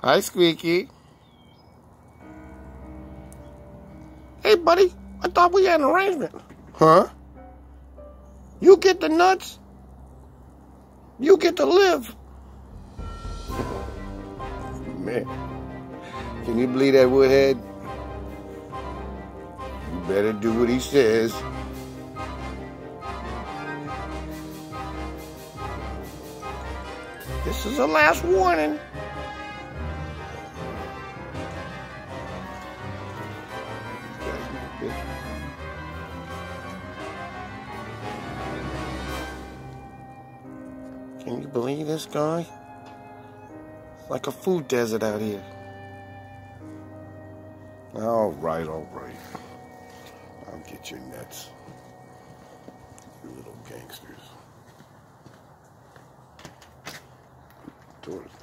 Hi, Squeaky. Hey, buddy, I thought we had an arrangement. Huh? You get the nuts. You get to live. Man, can you believe that, Woodhead? You better do what he says. This is the last warning. Can you believe this guy? It's like a food desert out here. All right. I'll get your nuts, you little gangsters. Tourists.